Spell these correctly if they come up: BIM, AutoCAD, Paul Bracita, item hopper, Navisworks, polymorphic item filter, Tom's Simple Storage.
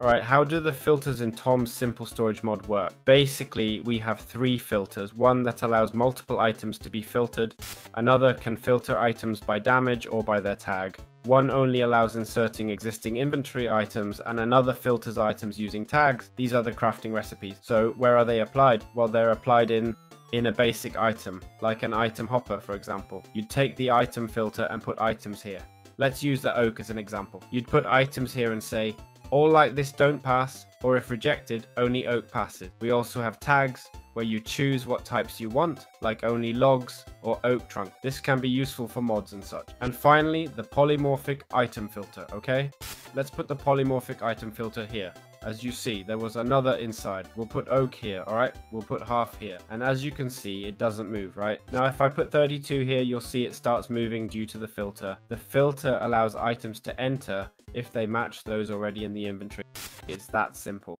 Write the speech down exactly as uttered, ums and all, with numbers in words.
All right, how do the filters in Tom's Simple Storage mod work? Basically, we have three filters. One that allows multiple items to be filtered. Another can filter items by damage or by their tag. One only allows inserting existing inventory items, and another filters items using tags. These are the crafting recipes. So where are they applied? Well, they're applied in in a basic item, like an item hopper, for example. You'd take the item filter and put items here. Let's use the oak as an example. You'd put items here and say, all like this don't pass, or if rejected, only oak passes. We also have tags, where you choose what types you want, like only logs or oak trunk. This can be useful for mods and such. And finally, the polymorphic item filter, okay? Let's put the polymorphic item filter here. As you see, there was another inside. We'll put oak here, all right? We'll put half here. And as you can see, it doesn't move, right? Now, if I put thirty-two here, you'll see it starts moving due to the filter. The filter allows items to enter if they match those already in the inventory. It's that simple.